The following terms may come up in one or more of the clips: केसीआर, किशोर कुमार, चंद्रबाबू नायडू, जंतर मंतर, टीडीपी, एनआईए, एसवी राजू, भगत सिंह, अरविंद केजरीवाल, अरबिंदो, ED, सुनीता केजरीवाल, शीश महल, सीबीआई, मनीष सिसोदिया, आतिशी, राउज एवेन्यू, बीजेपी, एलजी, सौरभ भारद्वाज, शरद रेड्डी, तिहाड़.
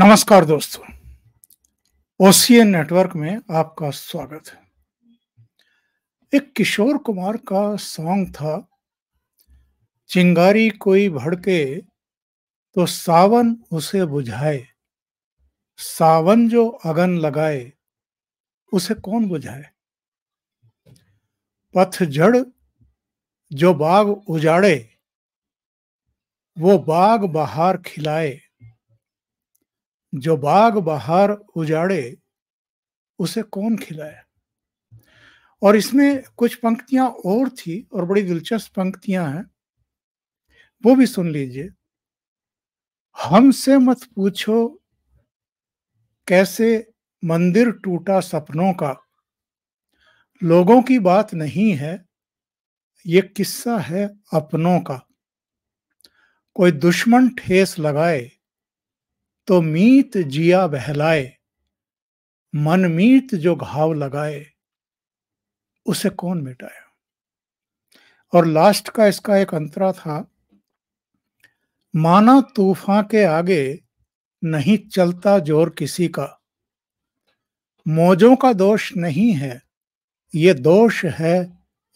नमस्कार दोस्तों, OCN network में आपका स्वागत है। एक किशोर कुमार का सॉन्ग था, चिंगारी कोई भड़के तो सावन उसे बुझाए, सावन जो अगन लगाए उसे कौन बुझाए। पतझड़ जो बाग उजाड़े वो बाग बहार खिलाए, जो बाग बहार उजाड़े उसे कौन खिलाए। और इसमें कुछ पंक्तियां और थी और बड़ी दिलचस्प पंक्तियां हैं, वो भी सुन लीजिए। हमसे मत पूछो कैसे मंदिर टूटा सपनों का, लोगों की बात नहीं है ये किस्सा है अपनों का। कोई दुश्मन ठेस लगाए तो मीत जिया बहलाए, मनमीत जो घाव लगाए उसे कौन मिटाया। और लास्ट का इसका एक अंतरा था, माना तूफान के आगे नहीं चलता जोर किसी का, मौजों का दोष नहीं है ये दोष है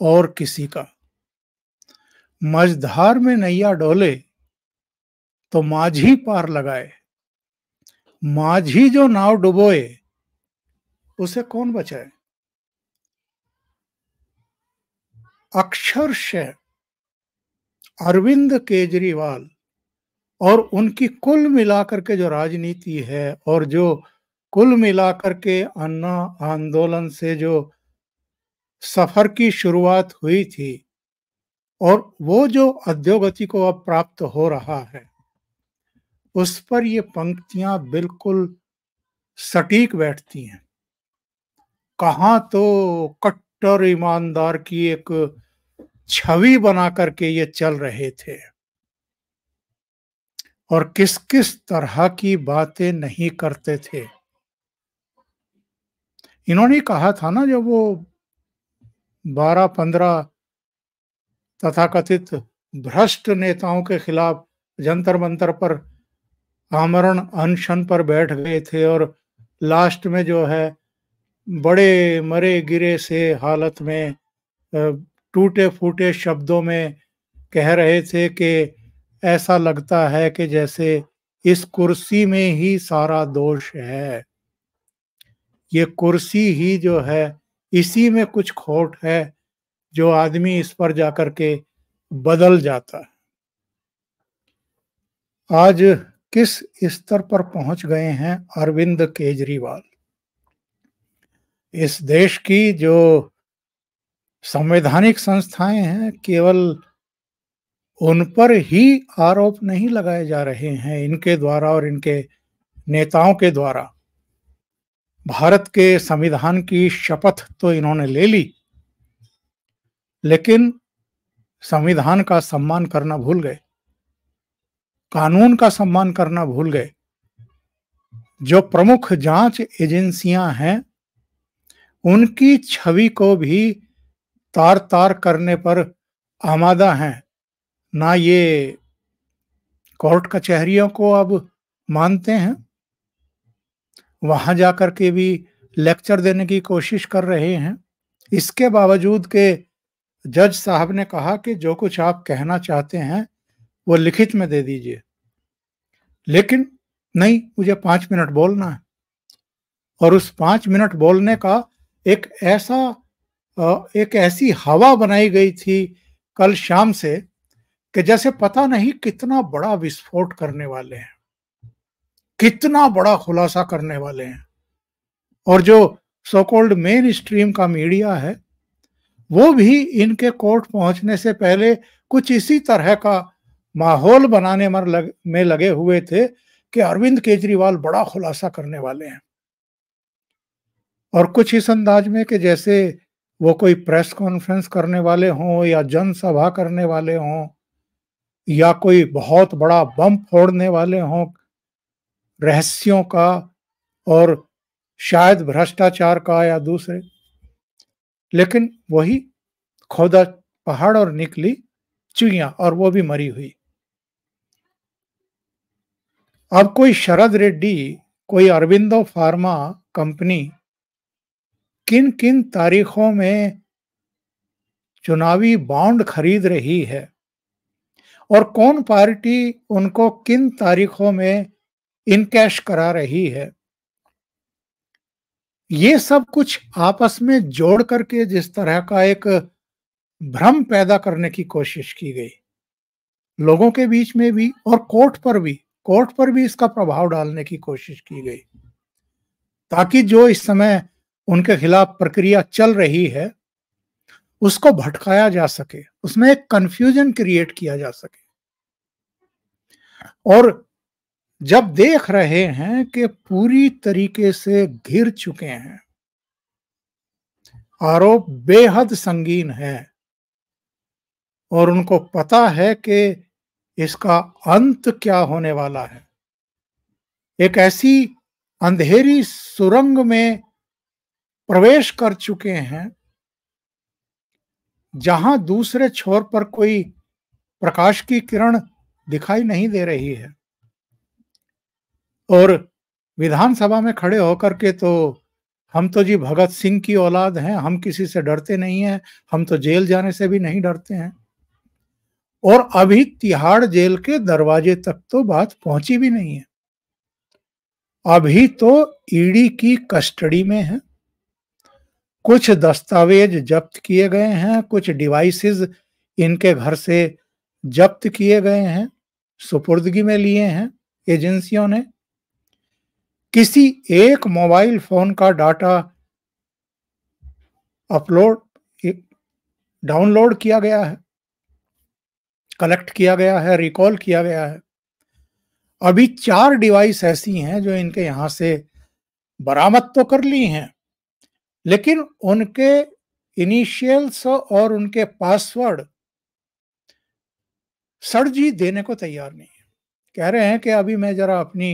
और किसी का। मझधार में नैया डोले तो माझी पार लगाए, माझी जो नाव डुबोए उसे कौन बचाए। अक्षरशः अरविंद केजरीवाल और उनकी कुल मिलाकर के जो राजनीति है और जो कुल मिलाकर के अन्ना आंदोलन से जो सफर की शुरुआत हुई थी और वो जो अध्योगति को अब प्राप्त हो रहा है, उस पर ये पंक्तियां बिल्कुल सटीक बैठती हैं। कहाँ तो कट्टर ईमानदार की एक छवि बना करके ये चल रहे थे और किस किस तरह की बातें नहीं करते थे। इन्होंने कहा था ना, जब वो 12-15 तथाकथित भ्रष्ट नेताओं के खिलाफ जंतर मंतर पर आमरण अनशन पर बैठ गए थे और लास्ट में जो है बड़े मरे गिरे से हालत में टूटे फूटे शब्दों में कह रहे थे कि ऐसा लगता है कि जैसे इस कुर्सी में ही सारा दोष है, ये कुर्सी ही जो है इसी में कुछ खोट है, जो आदमी इस पर जाकर के बदल जाता है। आज किस स्तर पर पहुंच गए हैं अरविंद केजरीवाल। इस देश की जो संवैधानिक संस्थाएं हैं केवल उन पर ही आरोप नहीं लगाए जा रहे हैं इनके द्वारा और इनके नेताओं के द्वारा। भारत के संविधान की शपथ तो इन्होंने ले ली, लेकिन संविधान का सम्मान करना भूल गए, कानून का सम्मान करना भूल गए। जो प्रमुख जांच एजेंसियां हैं उनकी छवि को भी तार तार करने पर आमादा हैं। ना ये कोर्ट कचहरियों को अब मानते हैं, वहां जाकर के भी लेक्चर देने की कोशिश कर रहे हैं। इसके बावजूद के जज साहब ने कहा कि जो कुछ आप कहना चाहते हैं वो लिखित में दे दीजिए, लेकिन नहीं, मुझे 5 मिनट बोलना है। और उस 5 मिनट बोलने का एक ऐसी हवा बनाई गई थी कल शाम से कि जैसे पता नहीं कितना बड़ा विस्फोट करने वाले हैं, कितना बड़ा खुलासा करने वाले हैं। और जो सो कॉल्ड मेन स्ट्रीम का मीडिया है वो भी इनके कोर्ट पहुंचने से पहले कुछ इसी तरह का माहौल बनाने में लगे हुए थे कि अरविंद केजरीवाल बड़ा खुलासा करने वाले हैं। और कुछ इस अंदाज में कि जैसे वो कोई प्रेस कॉन्फ्रेंस करने वाले हों या जनसभा करने वाले हों या कोई बहुत बड़ा बम फोड़ने वाले हों, रहस्यों का और शायद भ्रष्टाचार का या दूसरे। लेकिन वही खोदा पहाड़ और निकली चुइयां, और वो भी मरी हुई। अब कोई शरद रेड्डी, कोई अरबिंदो फार्मा कंपनी किन किन तारीखों में चुनावी बॉन्ड खरीद रही है और कौन पार्टी उनको किन तारीखों में इनकैश करा रही है, ये सब कुछ आपस में जोड़ करके जिस तरह का एक भ्रम पैदा करने की कोशिश की गई लोगों के बीच में भी और कोर्ट पर भी इसका प्रभाव डालने की कोशिश की गई, ताकि जो इस समय उनके खिलाफ प्रक्रिया चल रही है उसको भटकाया जा सके, उसमें एक कंफ्यूजन क्रिएट किया जा सके। और जब देख रहे हैं कि पूरी तरीके से घिर चुके हैं, आरोप बेहद संगीन है और उनको पता है कि इसका अंत क्या होने वाला है, एक ऐसी अंधेरी सुरंग में प्रवेश कर चुके हैं जहां दूसरे छोर पर कोई प्रकाश की किरण दिखाई नहीं दे रही है। और विधानसभा में खड़े होकर के तो हम तो जी भगत सिंह की औलाद हैं, हम किसी से डरते नहीं हैं, हम तो जेल जाने से भी नहीं डरते हैं, और अभी तिहाड़ जेल के दरवाजे तक तो बात पहुंची भी नहीं है, अभी तो ईडी की कस्टडी में है, कुछ दस्तावेज जब्त किए गए हैं, कुछ डिवाइसेस इनके घर से जब्त किए गए हैं, सुपुर्दगी में लिए हैं एजेंसियों ने, किसी एक मोबाइल फोन का डाटा डाउनलोड किया गया है, कलेक्ट किया गया है, रिकॉल किया गया है। अभी 4 डिवाइस ऐसी हैं जो इनके यहां से बरामद तो कर ली हैं, लेकिन उनके इनिशियल्स और उनके पासवर्ड सर जी देने को तैयार नहीं है। कह रहे हैं कि अभी मैं जरा अपनी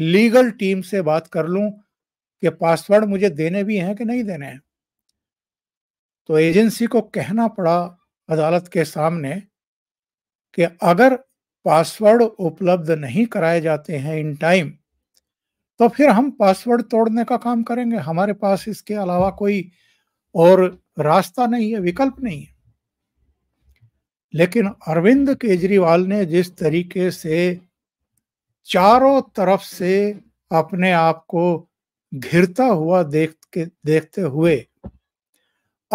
लीगल टीम से बात कर लूं कि पासवर्ड मुझे देने भी हैं कि नहीं देने हैं। तो एजेंसी को कहना पड़ा अदालत के सामने कि अगर पासवर्ड उपलब्ध नहीं कराए जाते हैं इन टाइम तो फिर हम पासवर्ड तोड़ने का काम करेंगे, हमारे पास इसके अलावा कोई और रास्ता नहीं है, विकल्प नहीं है। लेकिन अरविंद केजरीवाल ने जिस तरीके से चारों तरफ से अपने आप को घिरता हुआ देखते हुए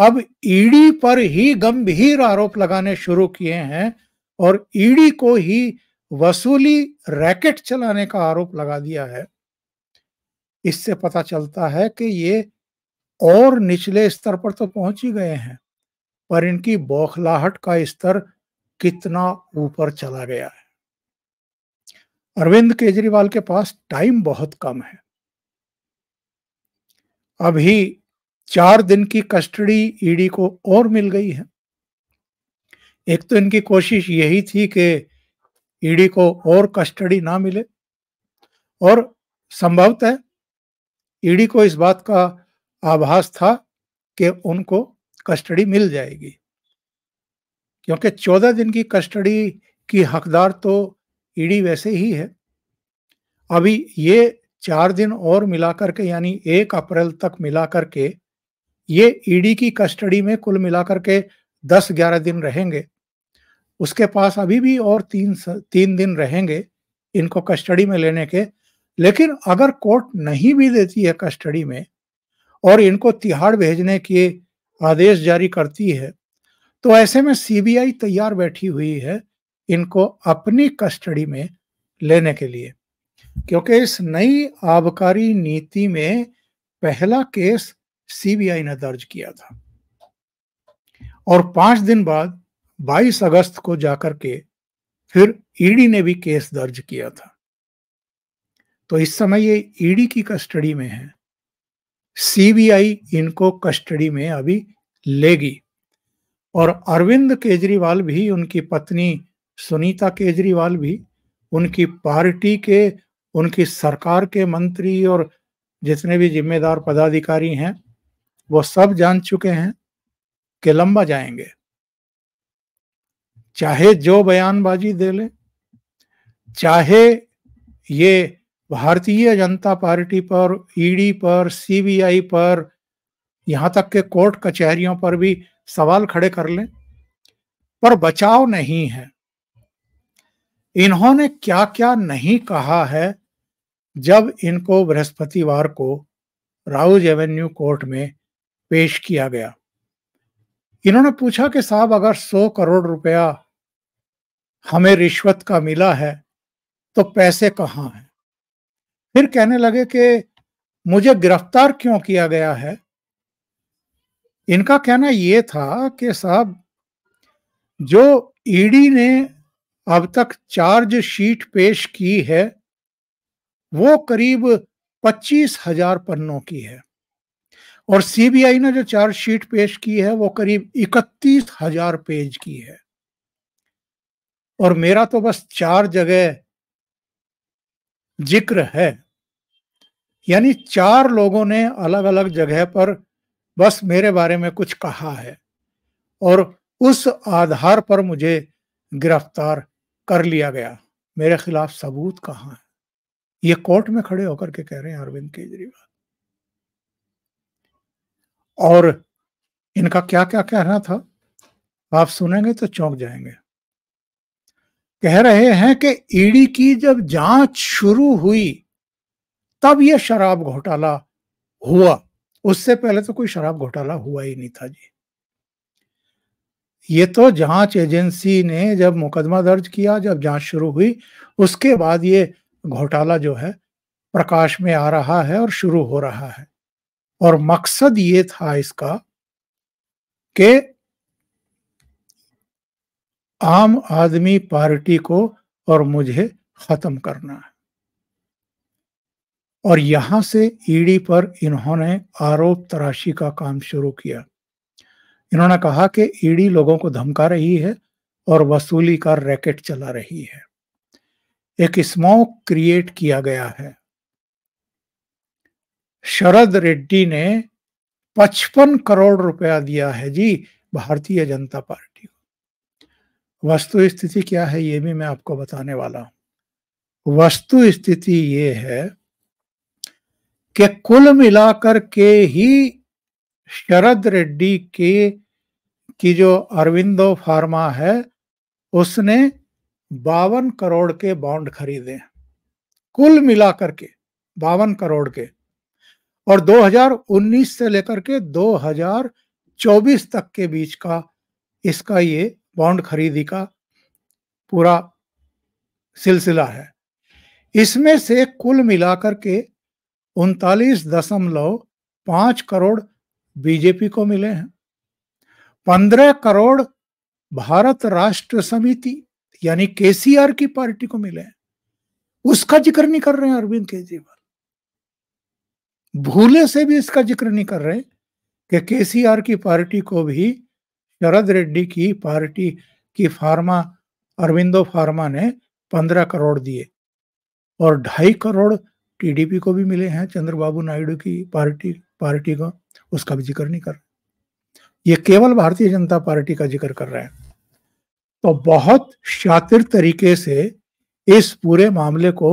अब ईडी पर ही गंभीर आरोप लगाने शुरू किए हैं और ईडी को ही वसूली रैकेट चलाने का आरोप लगा दिया है, इससे पता चलता है कि ये और निचले स्तर पर तो पहुंच ही गए हैं, पर इनकी बौखलाहट का स्तर कितना ऊपर चला गया है। अरविंद केजरीवाल के पास टाइम बहुत कम है, अभी 4 दिन की कस्टडी ईडी को और मिल गई है। एक तो इनकी कोशिश यही थी कि ईडी को और कस्टडी ना मिले और संभवतः ईडी को इस बात का आभास था कि उनको कस्टडी मिल जाएगी, क्योंकि 14 दिन की कस्टडी की हकदार तो ईडी वैसे ही है। अभी ये 4 दिन और मिला करके यानी 1 अप्रैल तक मिला करके ये ईडी की कस्टडी में कुल मिला करके 10-11 दिन रहेंगे, उसके पास अभी भी और 3 दिन रहेंगे इनको कस्टडी में लेने के। लेकिन अगर कोर्ट नहीं भी देती है कस्टडी में और इनको तिहाड़ भेजने के आदेश जारी करती है तो ऐसे में सीबीआई तैयार बैठी हुई है इनको अपनी कस्टडी में लेने के लिए, क्योंकि इस नई आबकारी नीति में पहला केस सीबीआई ने दर्ज किया था और 5 दिन बाद 22 अगस्त को जाकर के फिर ईडी ने भी केस दर्ज किया था। तो इस समय ये ईडी की कस्टडी में है, सीबीआई इनको कस्टडी में अभी लेगी और अरविंद केजरीवाल भी, उनकी पत्नी सुनीता केजरीवाल भी, उनकी पार्टी के, उनकी सरकार के मंत्री और जितने भी जिम्मेदार पदाधिकारी हैं वो सब जान चुके हैं कि लंबा जाएंगे, चाहे जो बयानबाजी दे ले, चाहे ये भारतीय जनता पार्टी पर, ईडी पर, सीबीआई पर, यहाँ तक के कोर्ट कचहरियों पर भी सवाल खड़े कर लें, पर बचाव नहीं है। इन्होंने क्या क्या नहीं कहा है जब इनको बृहस्पतिवार को राउज एवेन्यू कोर्ट में पेश किया गया। इन्होंने पूछा कि साहब अगर 100 करोड़ रुपया हमें रिश्वत का मिला है तो पैसे कहाँ हैं। फिर कहने लगे कि मुझे गिरफ्तार क्यों किया गया है। इनका कहना यह था कि साहब जो ईडी ने अब तक चार्जशीट पेश की है वो करीब 25,000 पन्नों की है और सीबीआई ने जो चार्जशीट पेश की है वो करीब 31,000 पेज की है और मेरा तो बस 4 जगह जिक्र है। यानी 4 लोगों ने अलग अलग जगह पर बस मेरे बारे में कुछ कहा है और उस आधार पर मुझे गिरफ्तार कर लिया गया। मेरे खिलाफ सबूत कहाँ है? ये कोर्ट में खड़े होकर के कह रहे हैं अरविंद केजरीवाल। और इनका क्या क्या कहना था आप सुनेंगे तो चौंक जाएंगे। कह रहे हैं कि ईडी की जब जांच शुरू हुई तब यह शराब घोटाला हुआ, उससे पहले तो कोई शराब घोटाला हुआ ही नहीं था जी। ये तो जांच एजेंसी ने जब मुकदमा दर्ज किया, जब जांच शुरू हुई, उसके बाद ये घोटाला जो है प्रकाश में आ रहा है और शुरू हो रहा है। और मकसद ये था इसका कि आम आदमी पार्टी को और मुझे खत्म करना है। और यहां से ईडी पर इन्होंने आरोप तराशी का काम शुरू किया। इन्होंने कहा कि ईडी लोगों को धमका रही है और वसूली का रैकेट चला रही है, एक स्मोक क्रिएट किया गया है। शरद रेड्डी ने 55 करोड़ रुपया दिया है जी भारतीय जनता पार्टी को। वस्तु स्थिति क्या है ये भी मैं आपको बताने वाला हूं। वस्तु स्थिति ये है कि कुल मिलाकर के ही शरद रेड्डी की जो अरबिंदो फार्मा है उसने 52 करोड़ के बॉन्ड खरीदे, कुल मिलाकर के 52 करोड़ के। और 2019 से लेकर के 2024 तक के बीच का इसका ये बॉन्ड खरीदी का पूरा सिलसिला है। इसमें से कुल मिलाकर के 39.5 करोड़ बीजेपी को मिले हैं, 15 करोड़ भारत राष्ट्र समिति यानी केसीआर की पार्टी को मिले हैं, उसका जिक्र नहीं कर रहे हैं अरविंद केजरीवाल। भूले से भी इसका जिक्र नहीं कर रहे कि केसीआर की पार्टी को भी शरद रेड्डी की पार्टी की फार्मा अरबिंदो फार्मा ने 15 करोड़ दिए और 2.5 करोड़ टीडीपी को भी मिले हैं, चंद्रबाबू नायडू की पार्टी को, उसका भी जिक्र नहीं कर रहे। ये केवल भारतीय जनता पार्टी का जिक्र कर रहे हैं। तो बहुत शातिर तरीके से इस पूरे मामले को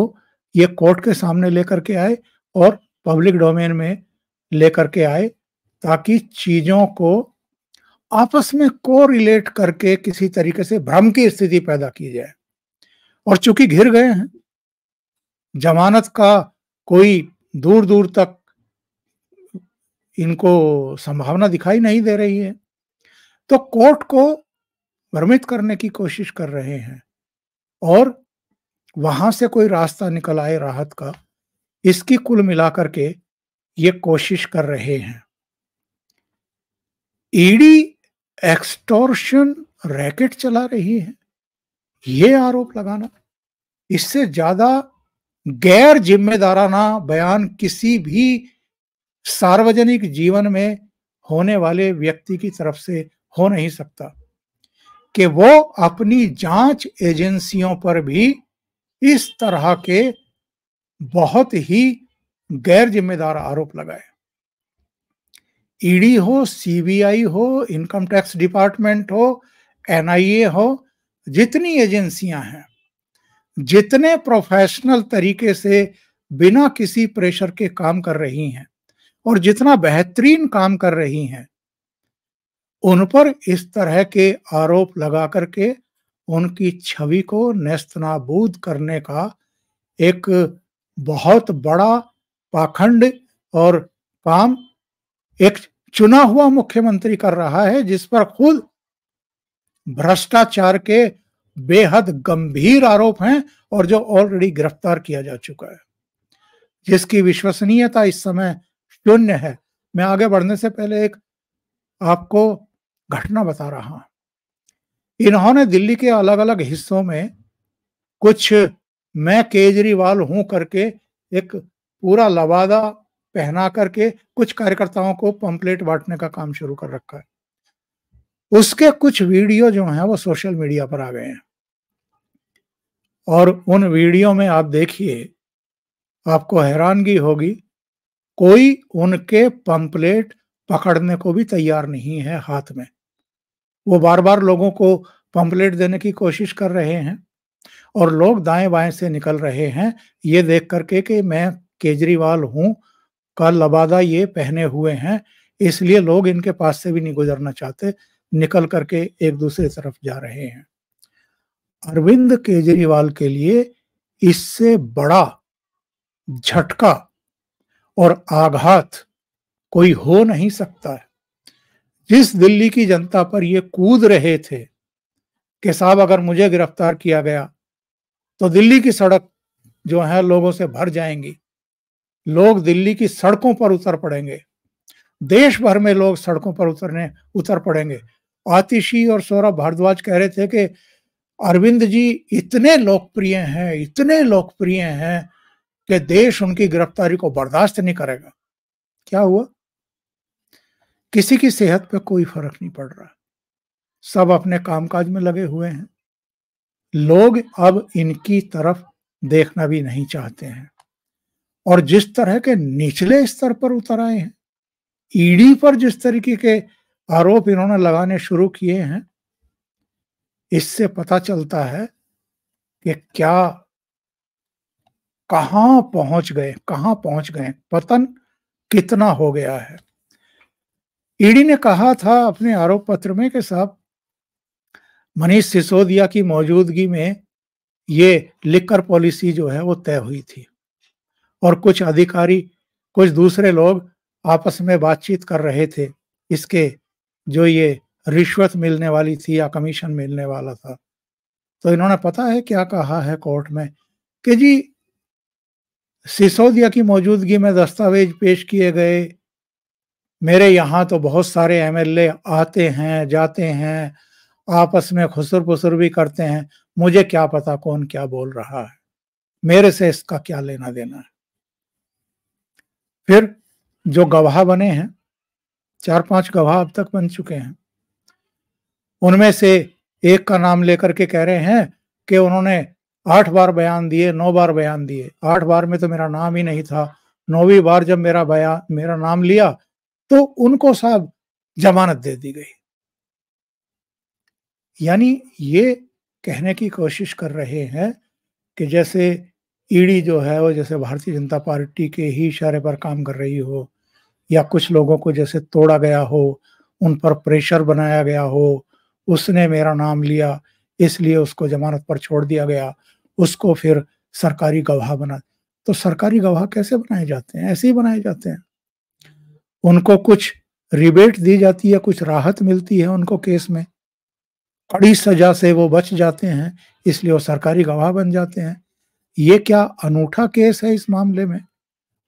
ये कोर्ट के सामने लेकर के आए और पब्लिक डोमेन में लेकर के आए ताकि चीजों को आपस में कोरिलेट करके किसी तरीके से भ्रम की स्थिति पैदा की जाए। और चूंकि घिर गए हैं, जमानत का कोई दूर दूर तक इनको संभावना दिखाई नहीं दे रही है, तो कोर्ट को भ्रमित करने की कोशिश कर रहे हैं और वहां से कोई रास्ता निकल आए राहत का, इसकी कुल मिलाकर के ये कोशिश कर रहे हैं। ईडी एक्सटॉर्शन रैकेट चला रही है ये आरोप लगाना, इससे ज्यादा गैर जिम्मेदाराना बयान किसी भी सार्वजनिक जीवन में होने वाले व्यक्ति की तरफ से हो नहीं सकता कि वो अपनी जांच एजेंसियों पर भी इस तरह के बहुत ही गैर जिम्मेदार आरोप लगाए। ईडी हो, सीबीआई हो, इनकम टैक्स डिपार्टमेंट हो, एनआईए हो, जितनी एजेंसियां हैं, जितने प्रोफेशनल तरीके से बिना किसी प्रेशर के काम कर रही हैं और जितना बेहतरीन काम कर रही हैं, उन पर इस तरह के आरोप लगा करके उनकी छवि को नेस्त नाबूद करने का एक बहुत बड़ा पाखंड और काम एक चुना हुआ मुख्यमंत्री कर रहा है, जिस पर खुद भ्रष्टाचार के बेहद गंभीर आरोप हैं और जो ऑलरेडी गिरफ्तार किया जा चुका है, जिसकी विश्वसनीयता इस समय शून्य है। मैं आगे बढ़ने से पहले एक आपको घटना बता रहा हूं। इन्होंने दिल्ली के अलग अलग हिस्सों में कुछ मैं केजरीवाल हूं करके एक पूरा लवादा पहना करके कुछ कार्यकर्ताओं को पंपलेट बांटने का काम शुरू कर रखा है। उसके कुछ वीडियो जो हैं वो सोशल मीडिया पर आ गए हैं और उन वीडियो में आप देखिए, आपको हैरानगी होगी, कोई उनके पंपलेट पकड़ने को भी तैयार नहीं है हाथ में। वो बार बार लोगों को पंपलेट देने की कोशिश कर रहे हैं और लोग दाएं बाएं से निकल रहे हैं ये देख करके कि मैं केजरीवाल हूं का लबादा ये पहने हुए हैं, इसलिए लोग इनके पास से भी नहीं गुजरना चाहते, निकल करके एक दूसरी तरफ जा रहे हैं। अरविंद केजरीवाल के लिए इससे बड़ा झटका और आघात कोई हो नहीं सकता है। जिस दिल्ली की जनता पर ये कूद रहे थे कि साहब अगर मुझे गिरफ्तार किया गया तो दिल्ली की सड़क जो है लोगों से भर जाएंगी, लोग दिल्ली की सड़कों पर उतर पड़ेंगे, देश भर में लोग सड़कों पर उतर पड़ेंगे। आतिशी और सौरभ भारद्वाज कह रहे थे कि अरविंद जी इतने लोकप्रिय हैं, इतने लोकप्रिय हैं कि देश उनकी गिरफ्तारी को बर्दाश्त नहीं करेगा। क्या हुआ? किसी की सेहत पे कोई फर्क नहीं पड़ रहा, सब अपने कामकाज में लगे हुए हैं। लोग अब इनकी तरफ देखना भी नहीं चाहते हैं और जिस तरह के निचले स्तर पर उतर आए हैं, ईडी पर जिस तरीके के आरोप इन्होंने लगाने शुरू किए हैं, इससे पता चलता है कि क्या कहां पहुंच गए, पतन कितना हो गया है। ईडी ने कहा था अपने आरोप पत्र में कि साहब मनीष सिसोदिया की मौजूदगी में ये लिकर पॉलिसी जो है वो तय हुई थी और कुछ अधिकारी, कुछ दूसरे लोग आपस में बातचीत कर रहे थे इसके जो ये रिश्वत मिलने वाली थी या कमीशन मिलने वाला था। तो इन्होंने पता है क्या कहा है कोर्ट में कि जी सिसोदिया की मौजूदगी में दस्तावेज पेश किए गए, मेरे यहाँ तो बहुत सारे MLA आते हैं जाते हैं, आपस में खुसर पुसर भी करते हैं, मुझे क्या पता कौन क्या बोल रहा है, मेरे से इसका क्या लेना देना है। फिर जो गवाह बने हैं, 4-5 गवाह अब तक बन चुके हैं, उनमें से एक का नाम लेकर के कह रहे हैं कि उन्होंने 8 बार बयान दिए, 9 बार बयान दिए, 8 बार में तो मेरा नाम ही नहीं था, 9वीं बार जब मेरा नाम लिया तो उनको साहब जमानत दे दी गई। यानी ये कहने की कोशिश कर रहे हैं कि जैसे ईडी जो है वो जैसे भारतीय जनता पार्टी के ही इशारे पर काम कर रही हो, या कुछ लोगों को जैसे तोड़ा गया हो, उन पर प्रेशर बनाया गया हो, उसने मेरा नाम लिया इसलिए उसको जमानत पर छोड़ दिया गया, उसको फिर सरकारी गवाह बना। तो सरकारी गवाह कैसे बनाए जाते हैं? ऐसे ही बनाए जाते हैं। उनको कुछ रिबेट दी जाती है, कुछ राहत मिलती है उनको केस में, कड़ी सजा से वो बच जाते हैं, इसलिए वो सरकारी गवाह बन जाते हैं। ये क्या अनूठा केस है इस मामले में?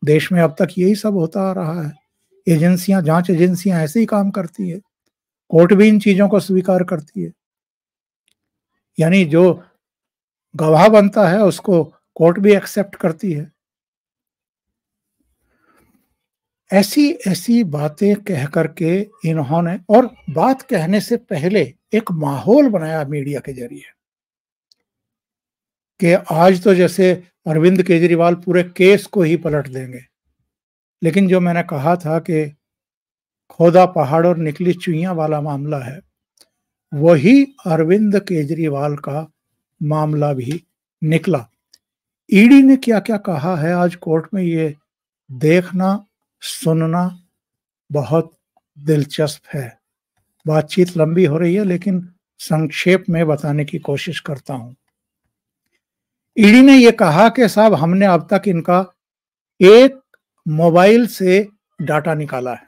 देश में अब तक यही सब होता आ रहा है। एजेंसियां, जांच एजेंसियां ऐसे ही काम करती है, कोर्ट भी इन चीजों को स्वीकार करती है। यानी जो गवाह बनता है उसको कोर्ट भी एक्सेप्ट करती है। ऐसी ऐसी बातें कह करके इन्होंने, और बात कहने से पहले एक माहौल बनाया मीडिया के जरिए कि आज तो जैसे अरविंद केजरीवाल पूरे केस को ही पलट देंगे। लेकिन जो मैंने कहा था कि खोदा पहाड़ और निकली चुइयां वाला मामला है, वही अरविंद केजरीवाल का मामला भी निकला। ईडी ने क्या क्या कहा है आज कोर्ट में, ये देखना सुनना बहुत दिलचस्प है। बातचीत लंबी हो रही है लेकिन संक्षेप में बताने की कोशिश करता हूं। ईडी ने यह कहा कि साहब हमने अब तक इनका एक मोबाइल से डाटा निकाला है,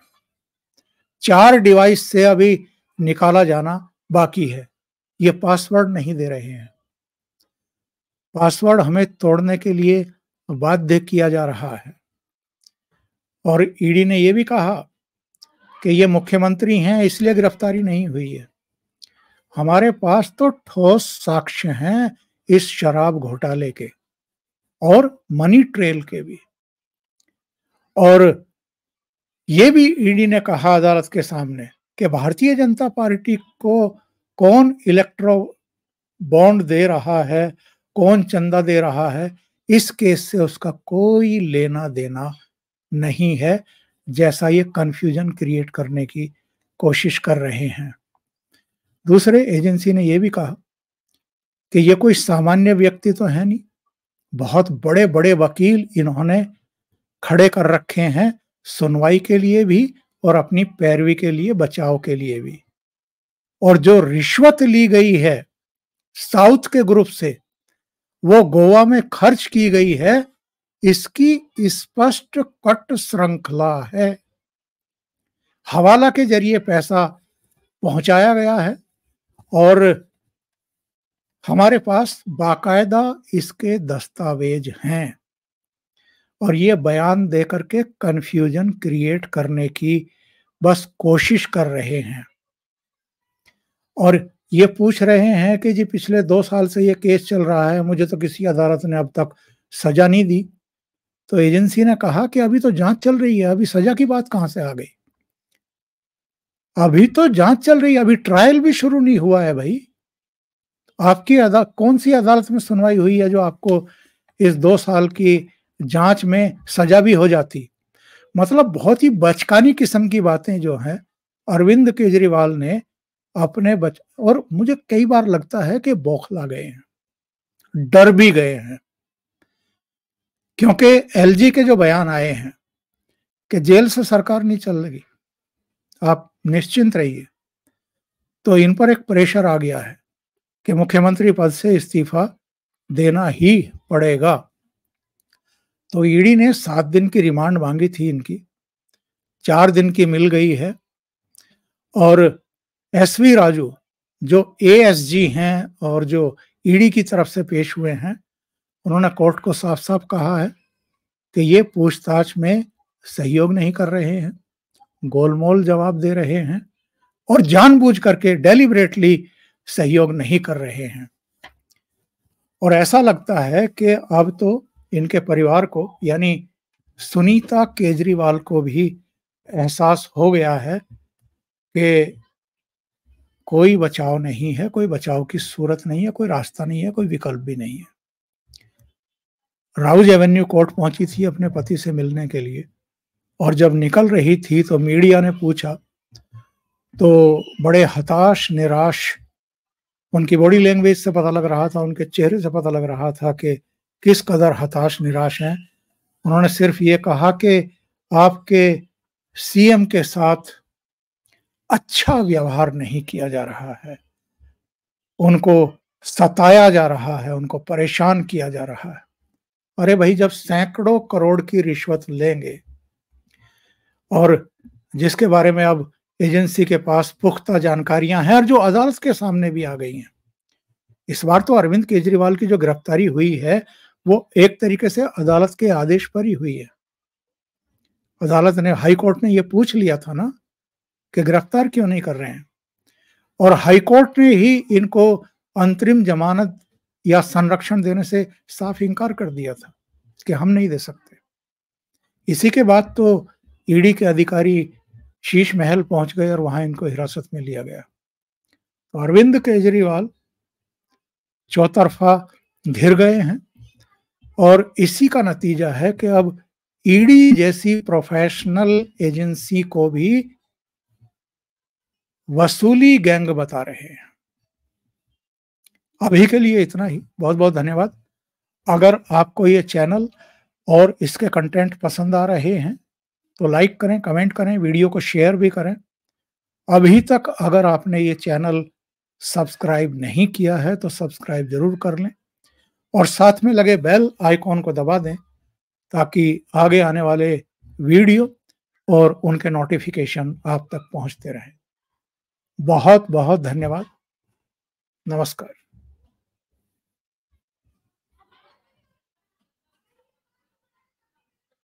4 डिवाइस से अभी निकाला जाना बाकी है। ये पासवर्ड नहीं दे रहे हैं, पासवर्ड हमें तोड़ने के लिए बाध्य किया जा रहा है। और ईडी ने यह भी कहा कि ये मुख्यमंत्री हैं इसलिए गिरफ्तारी नहीं हुई है, हमारे पास तो ठोस साक्ष्य हैं इस शराब घोटाले के और मनी ट्रेल के भी। और ये भी ईडी ने कहा अदालत के सामने कि भारतीय जनता पार्टी को कौन इलेक्ट्रो बॉन्ड दे रहा है, कौन चंदा दे रहा है, इस केस से उसका कोई लेना देना नहीं है, जैसा ये कंफ्यूजन क्रिएट करने की कोशिश कर रहे हैं। दूसरे एजेंसी ने यह भी कहा कि ये कोई सामान्य व्यक्ति तो है नहीं, बहुत बड़े बड़े वकील इन्होंने खड़े कर रखे हैं सुनवाई के लिए भी और अपनी पैरवी के लिए, बचाव के लिए भी। और जो रिश्वत ली गई है साउथ के ग्रुप से, वो गोवा में खर्च की गई है, इसकी स्पष्ट कट श्रृंखला है। हवाला के जरिए पैसा पहुंचाया गया है और हमारे पास बाकायदा इसके दस्तावेज हैं। और ये बयान दे करके कंफ्यूजन क्रिएट करने की बस कोशिश कर रहे हैं। और ये पूछ रहे हैं कि जी पिछले 2 साल से ये केस चल रहा है, मुझे तो किसी अदालत ने अब तक सजा नहीं दी। तो एजेंसी ने कहा कि अभी तो जांच चल रही है, अभी सजा की बात कहां से आ गई, अभी तो जांच चल रही है, अभी ट्रायल भी शुरू नहीं हुआ है भाई। आपकी कौन सी अदालत में सुनवाई हुई है जो आपको इस 2 साल की जांच में सजा भी हो जाती। मतलब बहुत ही बचकानी किस्म की बातें जो हैं अरविंद केजरीवाल ने अपने और मुझे कई बार लगता है कि बौखला गए हैं, डर भी गए हैं। क्योंकि एलजी के जो बयान आए हैं कि जेल से सरकार नहीं चलेगी, आप निश्चिंत रहिए, तो इन पर एक प्रेशर आ गया है कि मुख्यमंत्री पद से इस्तीफा देना ही पड़ेगा। तो ईडी ने 7 दिन की रिमांड मांगी थी इनकी, 4 दिन की मिल गई है। और एसवी राजू जो एएसजी हैं और जो ईडी की तरफ से पेश हुए हैं, उन्होंने कोर्ट को साफ साफ कहा है कि ये पूछताछ में सहयोग नहीं कर रहे हैं, गोलमोल जवाब दे रहे हैं और जानबूझ करके डेलिबरेटली सहयोग नहीं कर रहे हैं। और ऐसा लगता है कि अब तो इनके परिवार को यानी सुनीता केजरीवाल को भी एहसास हो गया है कि कोई बचाव नहीं है, कोई बचाव की सूरत नहीं है, कोई रास्ता नहीं है, कोई विकल्प भी नहीं है। राउज एवेन्यू कोर्ट पहुंची थी अपने पति से मिलने के लिए और जब निकल रही थी तो मीडिया ने पूछा तो बड़े हताश निराश, उनकी बॉडी लैंग्वेज से पता लग रहा था, उनके चेहरे से पता लग रहा था कि किस कदर हताश निराश हैं। उन्होंने सिर्फ ये कहा कि आपके सीएम के साथ अच्छा व्यवहार नहीं किया जा रहा है, उनको सताया जा रहा है, उनको परेशान किया जा रहा है। अरे भाई, जब सैकड़ों करोड़ की रिश्वत लेंगे और जिसके बारे में अब एजेंसी के पास पुख्ता जानकारियां हैं और जो अदालत के सामने भी आ गई हैं। इस बार तो अरविंद केजरीवाल की जो गिरफ्तारी हुई है वो एक तरीके से अदालत के आदेश पर ही हुई है। अदालत ने, हाईकोर्ट ने ये पूछ लिया था ना कि गिरफ्तार क्यों नहीं कर रहे हैं, और हाईकोर्ट ने ही इनको अंतरिम जमानत या संरक्षण देने से साफ इनकार कर दिया था कि हम नहीं दे सकते। इसी के बाद तो ईडी के अधिकारी शीश महल पहुंच गए और वहां इनको हिरासत में लिया गया। तो अरविंद केजरीवाल चौतरफा घिर गए हैं और इसी का नतीजा है कि अब ईडी जैसी प्रोफेशनल एजेंसी को भी वसूली गैंग बता रहे हैं। अभी के लिए इतना ही, बहुत बहुत धन्यवाद। अगर आपको ये चैनल और इसके कंटेंट पसंद आ रहे हैं तो लाइक करें, कमेंट करें, वीडियो को शेयर भी करें। अभी तक अगर आपने ये चैनल सब्सक्राइब नहीं किया है तो सब्सक्राइब जरूर कर लें और साथ में लगे बेल आइकॉन को दबा दें ताकि आगे आने वाले वीडियो और उनके नोटिफिकेशन आप तक पहुंचते रहें। बहुत बहुत धन्यवाद। नमस्कार।